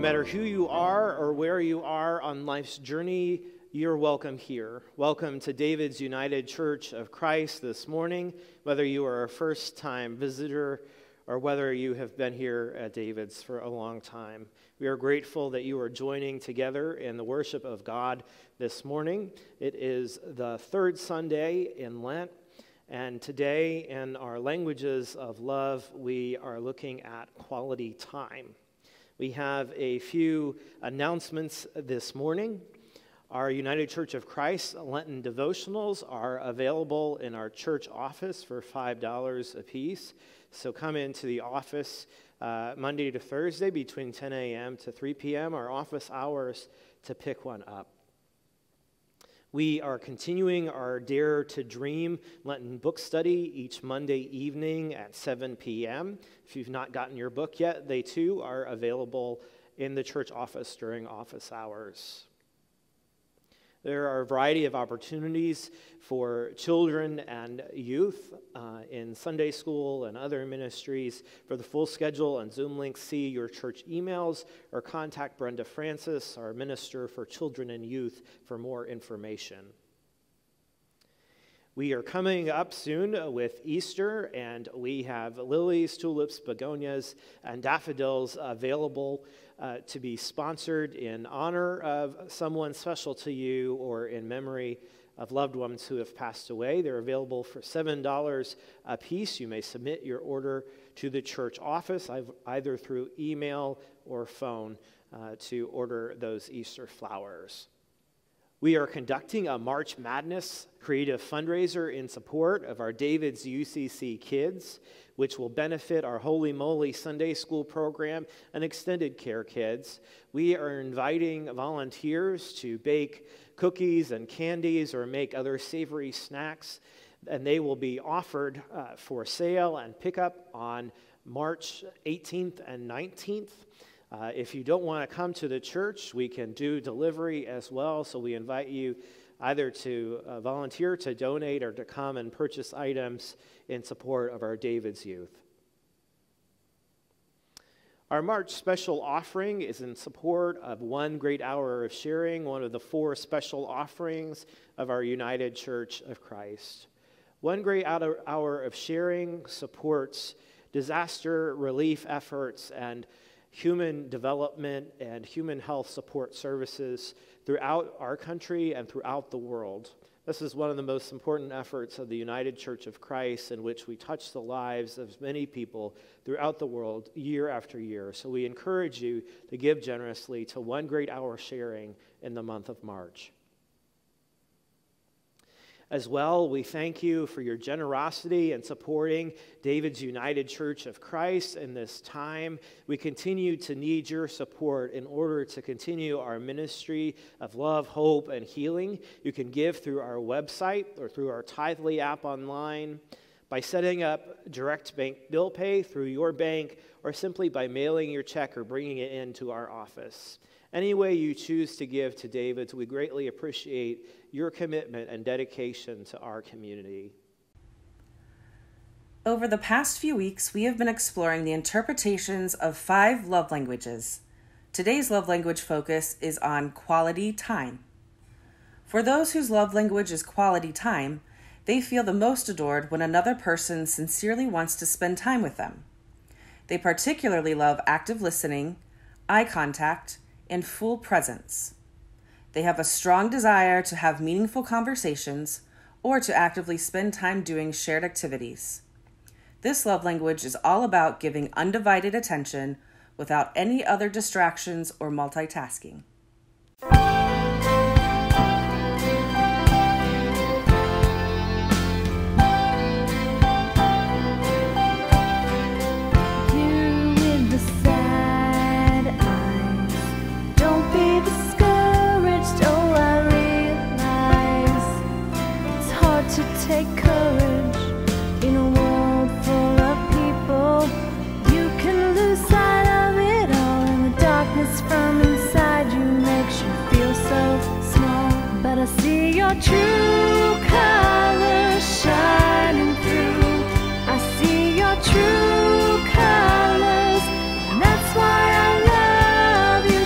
matter who you are or where you are on life's journey, you're welcome here. Welcome to David's United Church of Christ this morning, whether you are a first-time visitor or whether you have been here at David's for a long time. We are grateful that you are joining together in the worship of God this morning. It is the third Sunday in Lent, and today in our languages of love, we are looking at quality time. We have a few announcements this morning. Our United Church of Christ Lenten devotionals are available in our church office for $5 a piece. So come into the office Monday to Thursday between 10 a.m. to 3 p.m., our office hours, to pick one up. We are continuing our Dare to Dream Lenten book study each Monday evening at 7 p.m. If you've not gotten your book yet, they too are available in the church office during office hours. There are a variety of opportunities for children and youth in Sunday school and other ministries. For the full schedule and Zoom links, see your church emails or contact Brenda Francis, our minister for children and youth, for more information. We are coming up soon with Easter, and we have lilies, tulips, begonias, and daffodils available to be sponsored in honor of someone special to you or in memory of loved ones who have passed away. They're available for $7 a piece. You may submit your order to the church office, either through email or phone, to order those Easter flowers. We are conducting a March Madness creative fundraiser in support of our David's UCC kids, which will benefit our Holy Moly Sunday School program and extended care kids. We are inviting volunteers to bake cookies and candies or make other savory snacks, and they will be offered for sale and pickup on March 18th and 19th. If you don't want to come to the church, we can do delivery as well, so we invite you either to volunteer, to donate, or to come and purchase items in support of our David's youth. Our March special offering is in support of One Great Hour of Sharing, one of the four special offerings of our United Church of Christ. One Great Hour of Sharing supports disaster relief efforts and human development and human health support services throughout our country and throughout the world. This is one of the most important efforts of the United Church of Christ, in which we touch the lives of many people throughout the world year after year. So we encourage you to give generously to One Great Hour Sharing in the month of March. As well, we thank you for your generosity in supporting David's United Church of Christ in this time. We continue to need your support in order to continue our ministry of love, hope, and healing. You can give through our website or through our Tithely app online, by setting up direct bank bill pay through your bank, or simply by mailing your check or bringing it into our office. Any way you choose to give to David's, we greatly appreciate your commitment and dedication to our community. Over the past few weeks, we have been exploring the interpretations of 5 love languages. Today's love language focus is on quality time. For those whose love language is quality time, they feel the most adored when another person sincerely wants to spend time with them. They particularly love active listening, eye contact, and full presence. They have a strong desire to have meaningful conversations or to actively spend time doing shared activities. This love language is all about giving undivided attention without any other distractions or multitasking. True colors, and that's why I love you.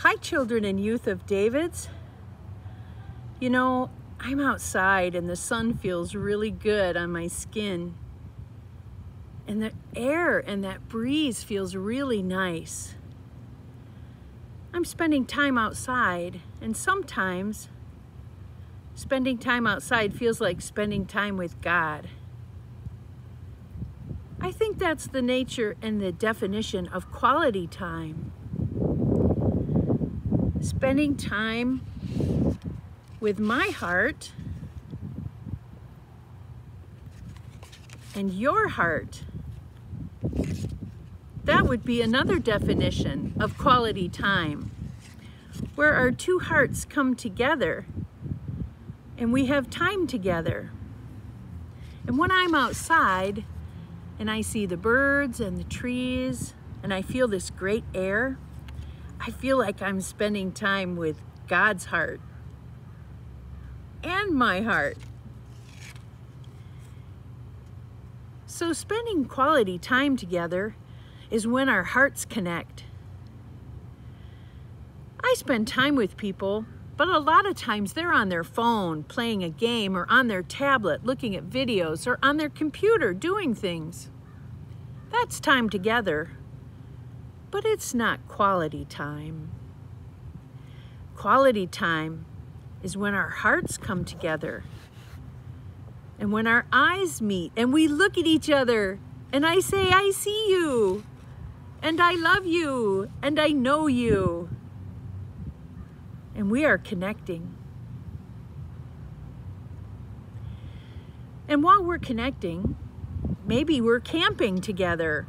Hi, children and youth of David's. You know, I'm outside and the sun feels really good on my skin. And the air and that breeze feels really nice. I'm spending time outside, and sometimes spending time outside feels like spending time with God. I think that's the nature and the definition of quality time. Spending time with my heart and your heart. That would be another definition of quality time, where our two hearts come together and we have time together. And when I'm outside and I see the birds and the trees and I feel this great air, I feel like I'm spending time with God's heart and my heart. So spending quality time together is when our hearts connect. I spend time with people, but a lot of times they're on their phone playing a game, or on their tablet looking at videos, or on their computer doing things. That's time together. But it's not quality time. Quality time is when our hearts come together and when our eyes meet and we look at each other and I say, I see you, and I love you, and I know you. And we are connecting. And while we're connecting, maybe we're camping together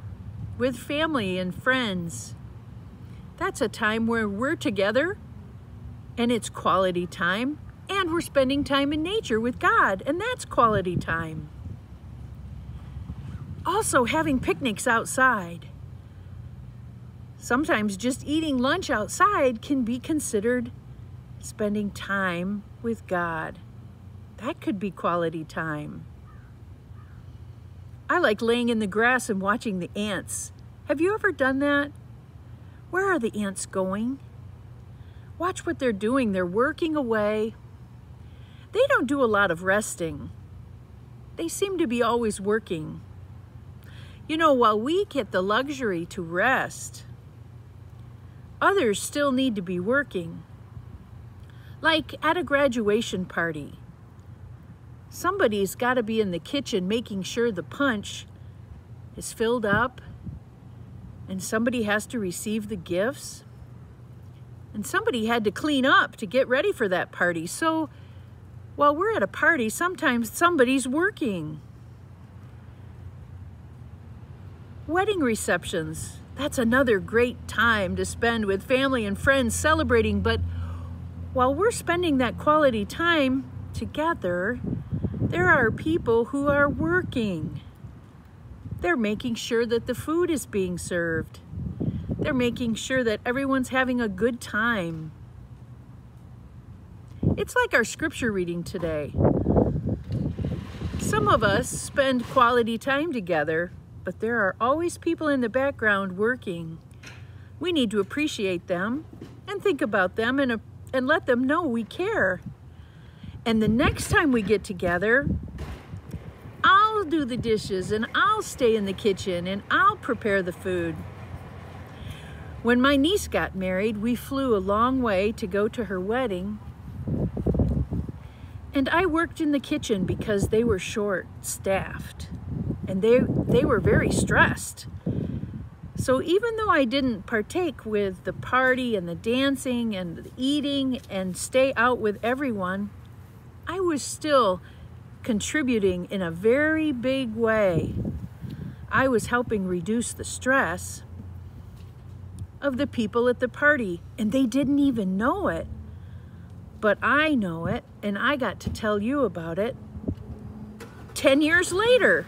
with family and friends. That's a time where we're together and it's quality time, and we're spending time in nature with God, and that's quality time. Also having picnics outside. Sometimes just eating lunch outside can be considered spending time with God. That could be quality time. I like laying in the grass and watching the ants. Have you ever done that? Where are the ants going? Watch what they're doing. They're working away. They don't do a lot of resting. They seem to be always working. You know, while we get the luxury to rest, others still need to be working. Like at a graduation party. Somebody's got to be in the kitchen making sure the punch is filled up, and somebody has to receive the gifts, and somebody had to clean up to get ready for that party. So while we're at a party, sometimes somebody's working. Wedding receptions, that's another great time to spend with family and friends celebrating. But while we're spending that quality time together, there are people who are working. They're making sure that the food is being served. They're making sure that everyone's having a good time. It's like our scripture reading today. Some of us spend quality time together, but there are always people in the background working. We need to appreciate them and think about them and let them know we care. And the next time we get together, I'll do the dishes, and I'll stay in the kitchen, and I'll prepare the food. When my niece got married, we flew a long way to go to her wedding. And I worked in the kitchen because they were short-staffed, and they were very stressed. So even though I didn't partake with the party and the dancing and the eating and stay out with everyone, I was still contributing in a very big way. I was helping reduce the stress of the people at the party, and they didn't even know it. But I know it, and I got to tell you about it 10 years later.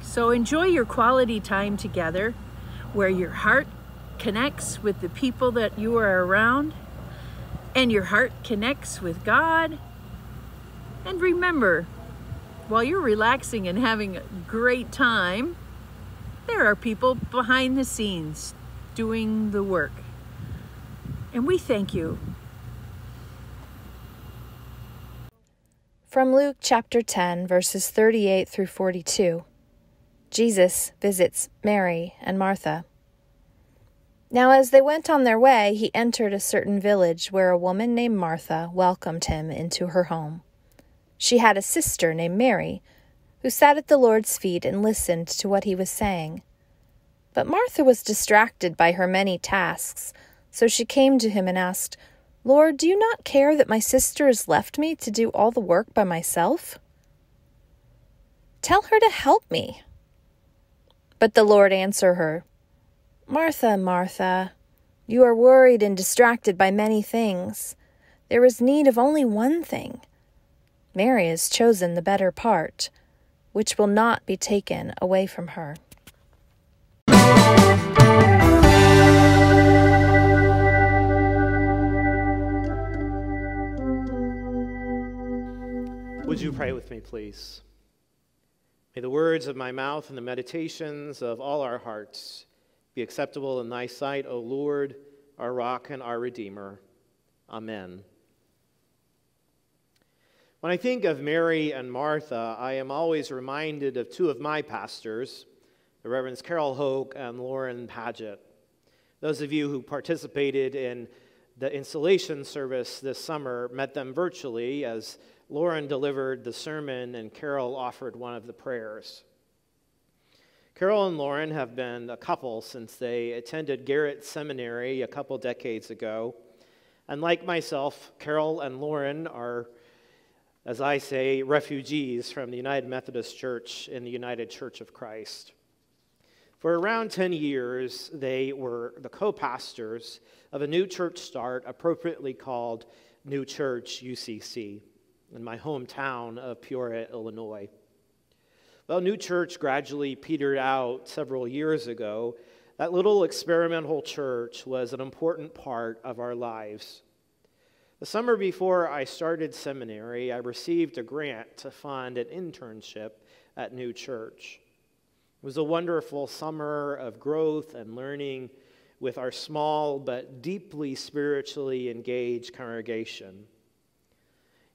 So enjoy your quality time together, where your heart connects with the people that you are around, and your heart connects with God. And remember, while you're relaxing and having a great time, there are people behind the scenes doing the work. And we thank you. From Luke chapter 10, verses 38 through 42, Jesus visits Mary and Martha. Now as they went on their way, he entered a certain village where a woman named Martha welcomed him into her home. She had a sister named Mary, who sat at the Lord's feet and listened to what he was saying. But Martha was distracted by her many tasks, so she came to him and asked, "Lord, do you not care that my sister has left me to do all the work by myself? Tell her to help me." But the Lord answered her, "Martha, Martha, you are worried and distracted by many things. There is need of only one thing. Mary has chosen the better part, which will not be taken away from her." Would you pray with me, please? May the words of my mouth and the meditations of all our hearts be acceptable in thy sight, O Lord, our rock and our redeemer. Amen. When I think of Mary and Martha, I am always reminded of two of my pastors, the Reverends Carol Hoke and Lauren Padgett. Those of you who participated in the installation service this summer met them virtually as Lauren delivered the sermon and Carol offered one of the prayers. Carol and Lauren have been a couple since they attended Garrett Seminary a couple decades ago. And like myself, Carol and Lauren are, as I say, refugees from the United Methodist Church in the United Church of Christ. For around 10 years, they were the co-pastors of a new church start appropriately called New Church UCC. In my hometown of Peoria, Illinois. Well, New Church gradually petered out several years ago. That little experimental church was an important part of our lives. The summer before I started seminary, I received a grant to fund an internship at New Church. It was a wonderful summer of growth and learning with our small but deeply spiritually engaged congregation.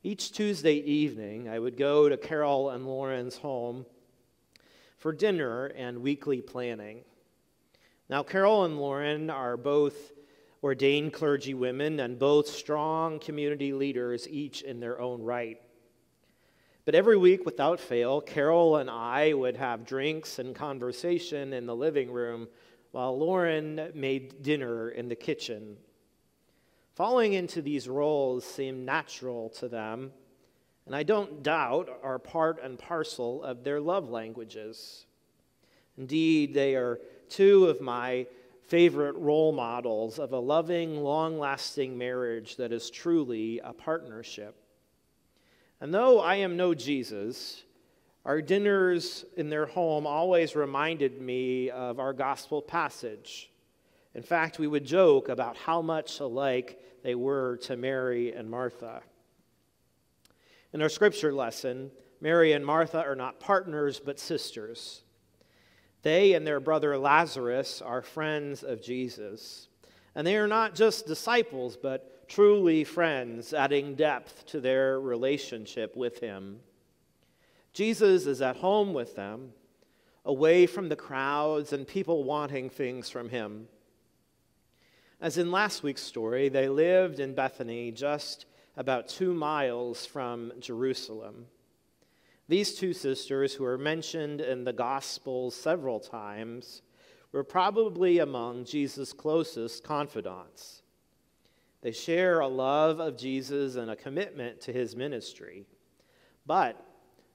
Each Tuesday evening, I would go to Carol and Lauren's home for dinner and weekly planning. Now, Carol and Lauren are both ordained clergywomen and both strong community leaders, each in their own right. But every week, without fail, Carol and I would have drinks and conversation in the living room while Lauren made dinner in the kitchen. Falling into these roles seemed natural to them, and I don't doubt are part and parcel of their love languages. Indeed, they are two of my favorite role models of a loving, long-lasting marriage that is truly a partnership. And though I am no Jesus, our dinners in their home always reminded me of our gospel passage. In fact, we would joke about how much alike they were to Mary and Martha. In our scripture lesson, Mary and Martha are not partners, but sisters. They and their brother Lazarus are friends of Jesus. And they are not just disciples, but truly friends, adding depth to their relationship with him. Jesus is at home with them, away from the crowds and people wanting things from him. As in last week's story, they lived in Bethany, just about 2 miles from Jerusalem. These two sisters, who are mentioned in the Gospels several times, were probably among Jesus' closest confidants. They share a love of Jesus and a commitment to his ministry, but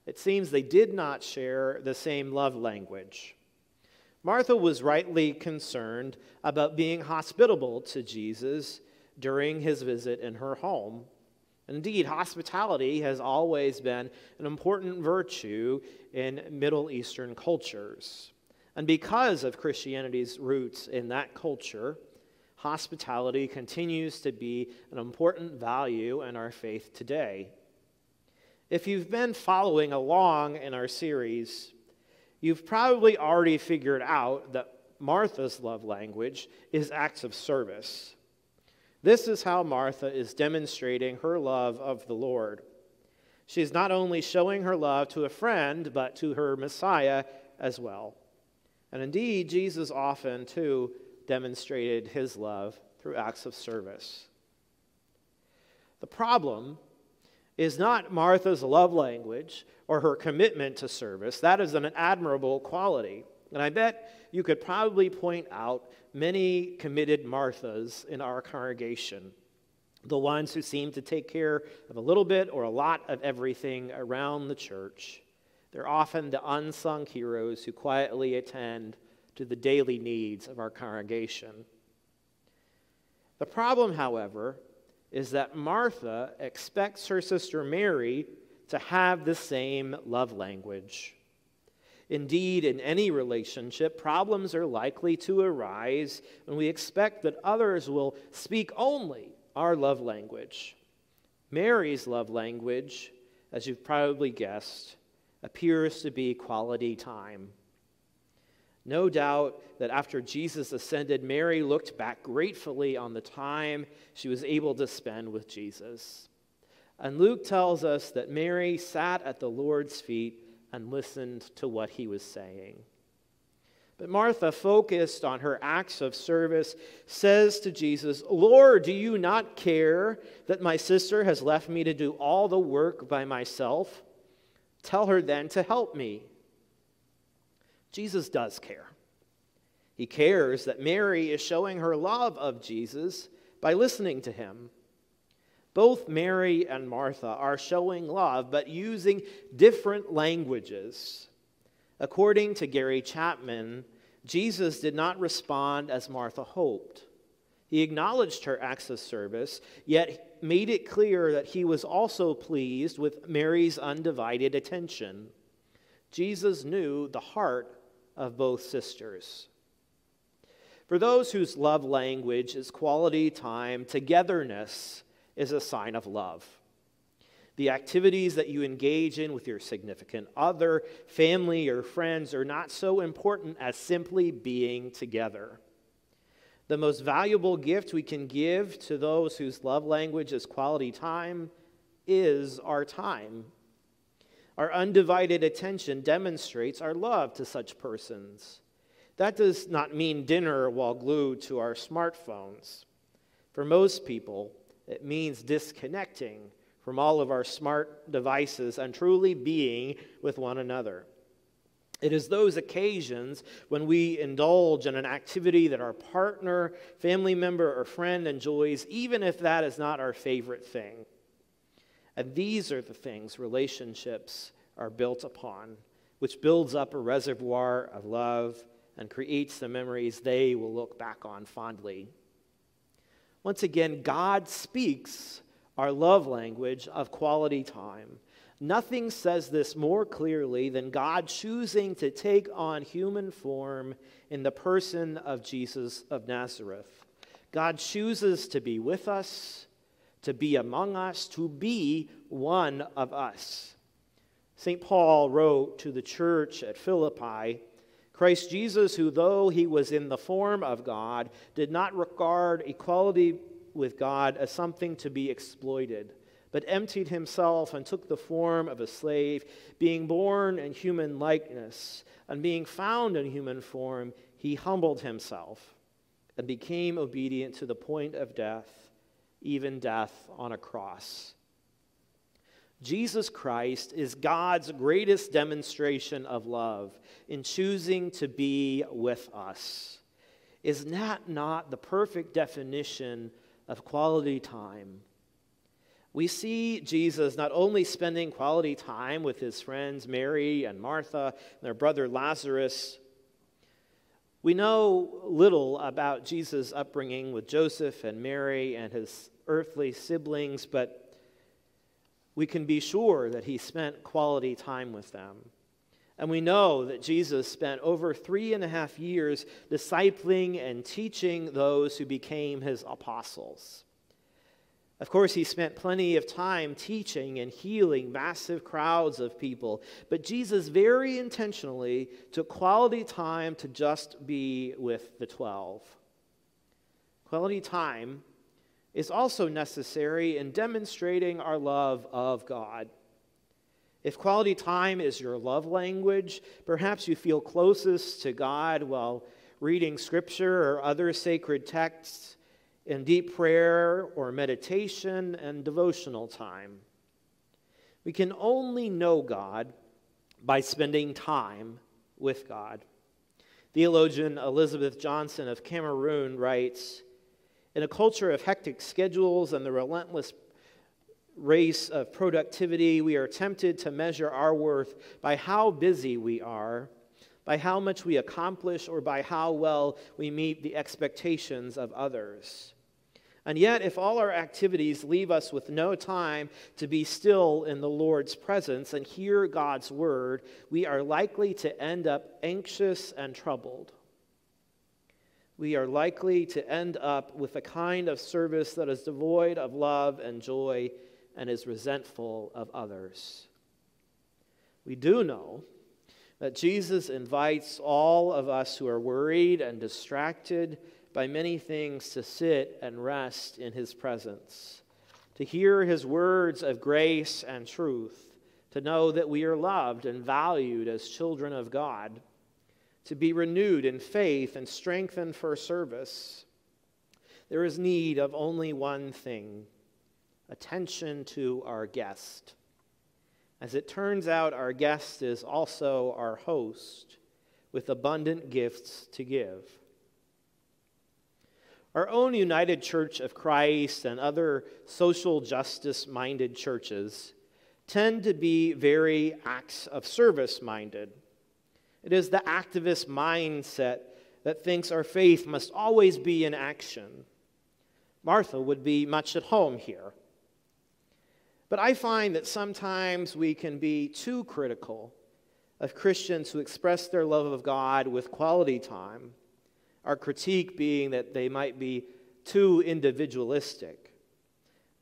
it seems they did not share the same love language. Martha was rightly concerned about being hospitable to Jesus during his visit in her home. Indeed, hospitality has always been an important virtue in Middle Eastern cultures. And because of Christianity's roots in that culture, hospitality continues to be an important value in our faith today. If you've been following along in our series, you've probably already figured out that Martha's love language is acts of service. This is how Martha is demonstrating her love of the Lord. She's not only showing her love to a friend, but to her Messiah as well. And indeed, Jesus often, too, demonstrated his love through acts of service. The problem is not Martha's love language or her commitment to service. That is an admirable quality. And I bet you could probably point out many committed Marthas in our congregation, the ones who seem to take care of a little bit or a lot of everything around the church. They're often the unsung heroes who quietly attend to the daily needs of our congregation. The problem, however, is that Martha expects her sister Mary to have the same love language. Indeed, in any relationship, problems are likely to arise when we expect that others will speak only our love language. Mary's love language, as you've probably guessed, appears to be quality time. No doubt that after Jesus ascended, Mary looked back gratefully on the time she was able to spend with Jesus. And Luke tells us that Mary sat at the Lord's feet and listened to what he was saying. But Martha, focused on her acts of service, says to Jesus, "Lord, do you not care that my sister has left me to do all the work by myself? Tell her then to help me." Jesus does care. He cares that Mary is showing her love of Jesus by listening to him. Both Mary and Martha are showing love, but using different languages. According to Gary Chapman, Jesus did not respond as Martha hoped. He acknowledged her acts of service, yet made it clear that he was also pleased with Mary's undivided attention. Jesus knew the heart of both sisters. For those whose love language is quality time, togetherness is a sign of love. The activities that you engage in with your significant other, family, or friends are not so important as simply being together. The most valuable gift we can give to those whose love language is quality time is our time. Our undivided attention demonstrates our love to such persons. That does not mean dinner while glued to our smartphones. For most people, it means disconnecting from all of our smart devices and truly being with one another. It is those occasions when we indulge in an activity that our partner, family member, or friend enjoys, even if that is not our favorite thing. And these are the things relationships are built upon, which builds up a reservoir of love and creates the memories they will look back on fondly. Once again, God speaks our love language of quality time. Nothing says this more clearly than God choosing to take on human form in the person of Jesus of Nazareth. God chooses to be with us, to be among us, to be one of us. St. Paul wrote to the church at Philippi, "Christ Jesus, who though he was in the form of God, did not regard equality with God as something to be exploited, but emptied himself and took the form of a slave, being born in human likeness, and being found in human form, he humbled himself and became obedient to the point of death, even death on a cross. Jesus Christ is God's greatest demonstration of love in choosing to be with us. Is that not the perfect definition of quality time? We see Jesus not only spending quality time with his friends Mary and Martha and their brother Lazarus. We know little about Jesus' upbringing with Joseph and Mary and his earthly siblings, but we can be sure that he spent quality time with them. And we know that Jesus spent over 3.5 years discipling and teaching those who became his apostles. Of course, he spent plenty of time teaching and healing massive crowds of people, but Jesus very intentionally took quality time to just be with the 12. Quality time is also necessary in demonstrating our love of God. If quality time is your love language, perhaps you feel closest to God while reading Scripture or other sacred texts, in deep prayer or meditation and devotional time. We can only know God by spending time with God. Theologian Elizabeth Johnson of Cameroon writes, "In a culture of hectic schedules and the relentless race of productivity, we are tempted to measure our worth by how busy we are, by how much we accomplish, or by how well we meet the expectations of others. And yet, if all our activities leave us with no time to be still in the Lord's presence and hear God's word, we are likely to end up anxious and troubled. We are likely to end up with a kind of service that is devoid of love and joy and is resentful of others." We do know that Jesus invites all of us who are worried and distracted by many things to sit and rest in his presence, to hear his words of grace and truth, to know that we are loved and valued as children of God, to be renewed in faith and strengthened for service. There is need of only one thing: attention to our guest. As it turns out, our guest is also our host, with abundant gifts to give. Our own United Church of Christ and other social justice-minded churches tend to be very acts of service-minded. It is the activist mindset that thinks our faith must always be in action. Martha would be much at home here. But I find that sometimes we can be too critical of Christians who express their love of God with quality time, our critique being that they might be too individualistic.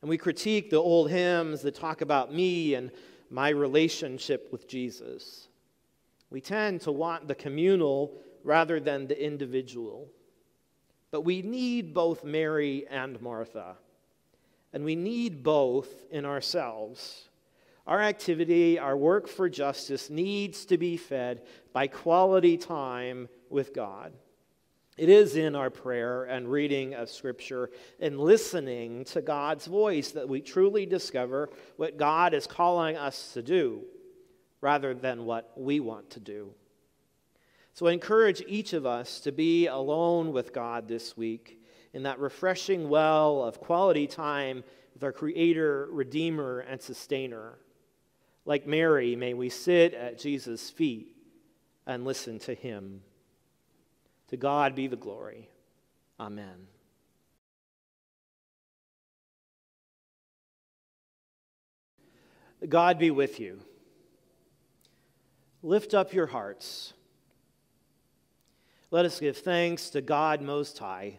And we critique the old hymns that talk about me and my relationship with Jesus. We tend to want the communal rather than the individual. But we need both Mary and Martha. And we need both in ourselves. Our activity, our work for justice, needs to be fed by quality time with God. It is in our prayer and reading of Scripture and listening to God's voice that we truly discover what God is calling us to do, rather than what we want to do. So I encourage each of us to be alone with God this week, in that refreshing well of quality time with our Creator, Redeemer, and Sustainer. Like Mary, may we sit at Jesus' feet and listen to him. To God be the glory. Amen. God be with you. Lift up your hearts. Let us give thanks to God Most High.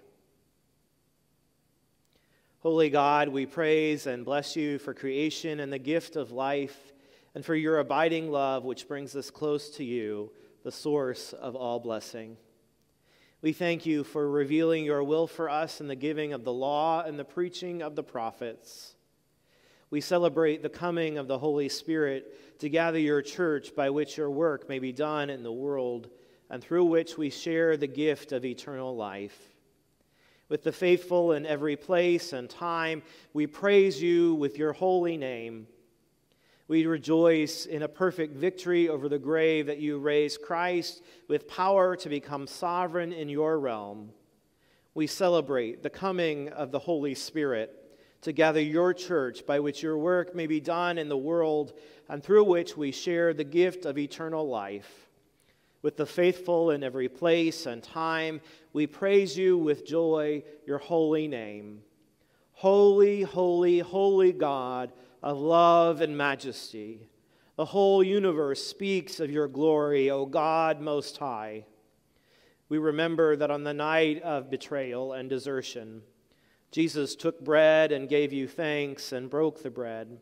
Holy God, we praise and bless you for creation and the gift of life, and for your abiding love, which brings us close to you, the source of all blessing. We thank you for revealing your will for us in the giving of the law and the preaching of the prophets. We celebrate the coming of the Holy Spirit to gather your church, by which your work may be done in the world, and through which we share the gift of eternal life. with the faithful in every place and time. We praise you with your holy name. We rejoice in a perfect victory over the grave that you raised Christ with power to become sovereign in your realm. We celebrate the coming of the Holy Spirit to gather your church by which your work may be done in the world and through which we share the gift of eternal life. With the faithful in every place and time, we praise you with joy, your holy name. Holy, holy, holy God of love and majesty, the whole universe speaks of your glory, O God Most High. We remember that on the night of betrayal and desertion, Jesus took bread and gave you thanks and broke the bread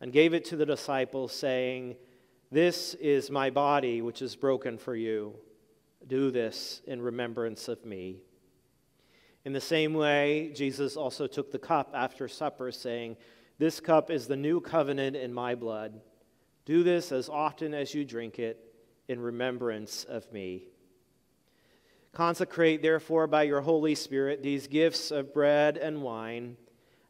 and gave it to the disciples, saying, "This is my body, which is broken for you. Do this in remembrance of me." In the same way, Jesus also took the cup after supper, saying, "This cup is the new covenant in my blood. Do this as often as you drink it in remembrance of me." Consecrate, therefore, by your Holy Spirit these gifts of bread and wine,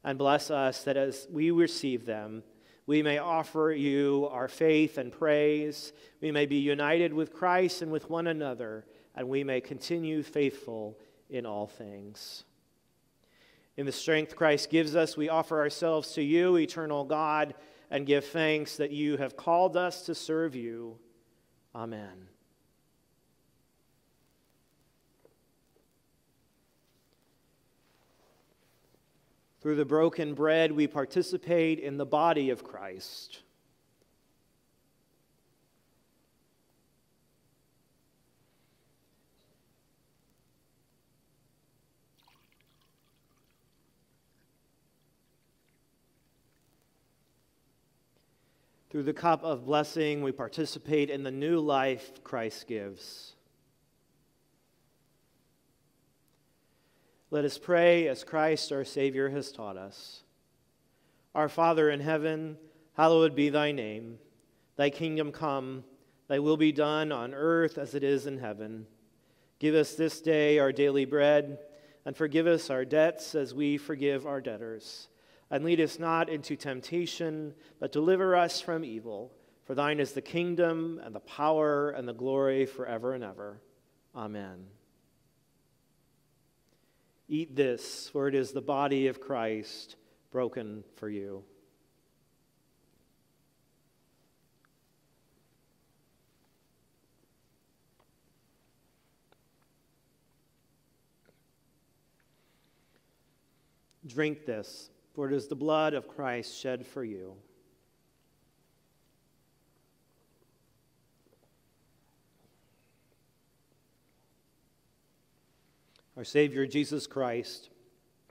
and bless us that as we receive them, we may offer you our faith and praise, we may be united with Christ and with one another, and we may continue faithful in all things. In the strength Christ gives us, we offer ourselves to you, eternal God, and give thanks that you have called us to serve you. Amen. Through the broken bread, we participate in the body of Christ. Through the cup of blessing, we participate in the new life Christ gives. Let us pray as Christ our Savior has taught us. Our Father in heaven, hallowed be thy name. Thy kingdom come, thy will be done on earth as it is in heaven. Give us this day our daily bread, and forgive us our debts as we forgive our debtors. And lead us not into temptation, but deliver us from evil. For thine is the kingdom, and the power, and the glory forever and ever. Amen. Eat this, for it is the body of Christ broken for you. Drink this, for it is the blood of Christ shed for you. Our Savior Jesus Christ,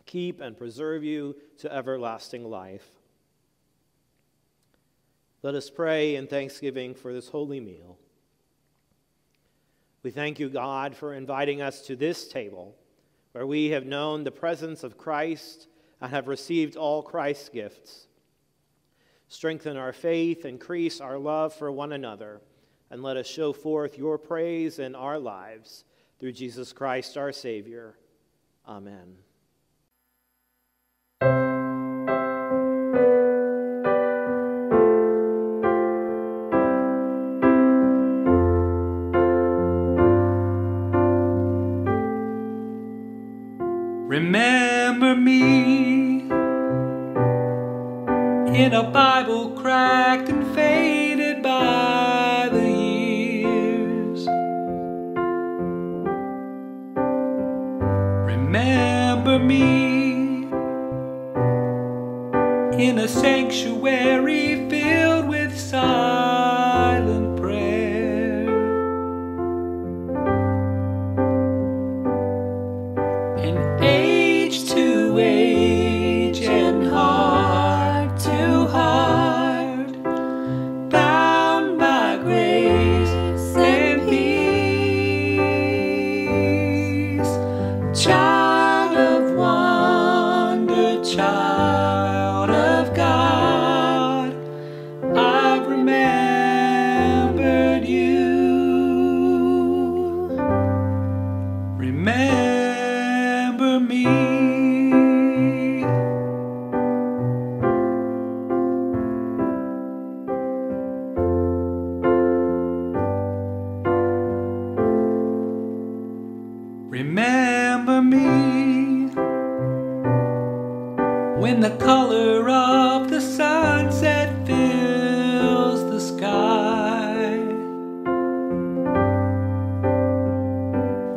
keep and preserve you to everlasting life. Let us pray in thanksgiving for this holy meal. We thank you, God, for inviting us to this table, where we have known the presence of Christ and have received all Christ's gifts. Strengthen our faith, increase our love for one another, and let us show forth your praise in our lives. Through Jesus Christ, our Savior. Amen. Remember me in a Bible cracked and faded by the years. Remember me in a sanctuary filled with silent prayer, and age to age and heart to heart, bound by grace and peace. Child of God, I've remembered you. Remember me. color of the sunset fills the sky.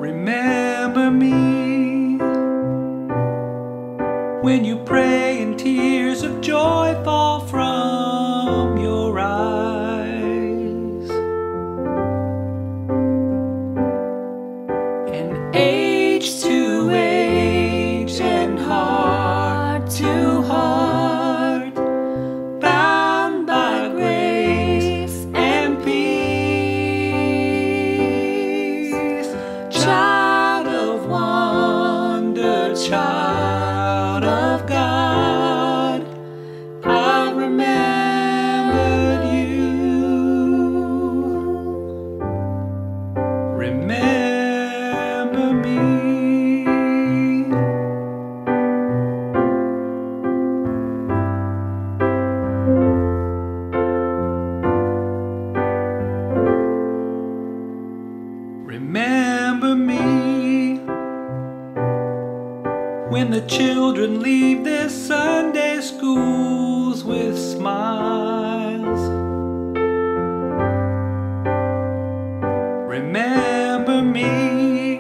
Remember me when you pray and tears of joy fall from your eyes. And age to age and heart to heart, bound by grace and peace. Child of wonder, child of God, I remembered you. Remember me. Remember me when the children leave their Sunday schools with smiles. Remember me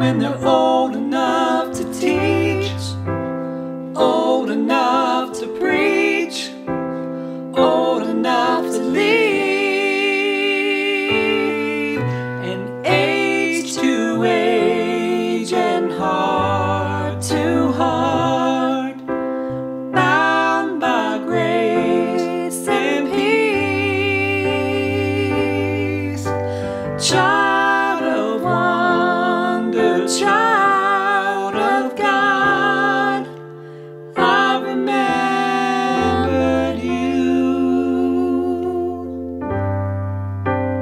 when they're old enough to teach, old enough to preach, old enough to lead, and age to age and heart to heart, bound by grace and peace. Child of wonder, child of God, I remembered you.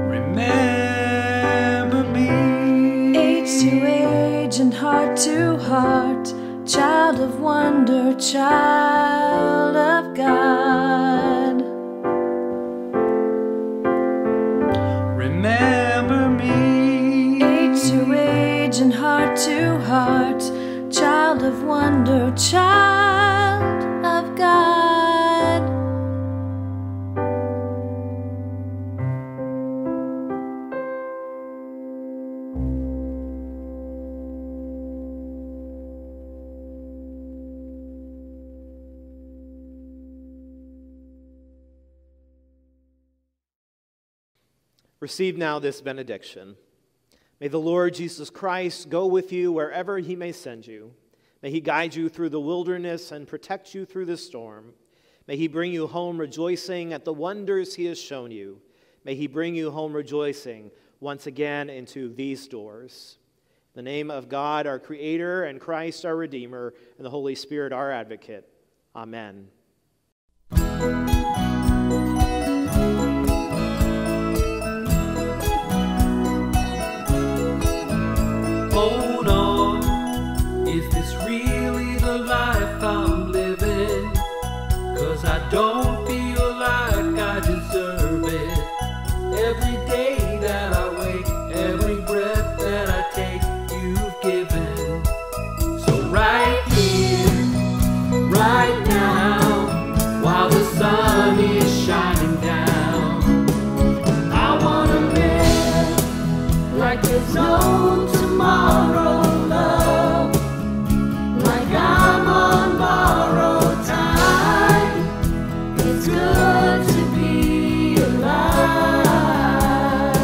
Remember me. Age to age and heart to heart, child of wonder, child of God. Remember me. Age to age and heart to heart, child of wonder, child of God. Receive now this benediction. May the Lord Jesus Christ go with you wherever he may send you. May he guide you through the wilderness and protect you through the storm. May he bring you home rejoicing at the wonders he has shown you. May he bring you home rejoicing once again into these doors. In the name of God, our Creator, and Christ, our Redeemer, and the Holy Spirit, our Advocate. Amen. Hold on, is this really the life I'm living? 'Cause I don't feel like I deserve it. Every day that I wake, every breath that I take, you've given. So right here, right now, while the sun is shining down, I wanna live like there's no tomorrow, love, like I'm on borrowed time. It's good to be alive.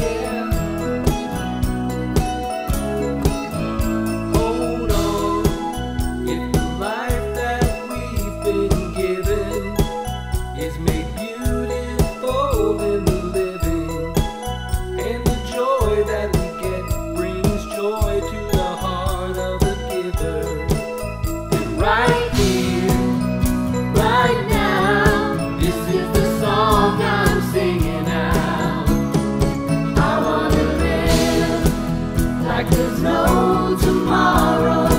Yeah. Yeah. Hold on, if the life that we've been given is made beautiful in the living, and the joy that we get brings joy to the heart of the giver. And right here, right now, this is the song I'm singing out. I wanna live like there's no tomorrow.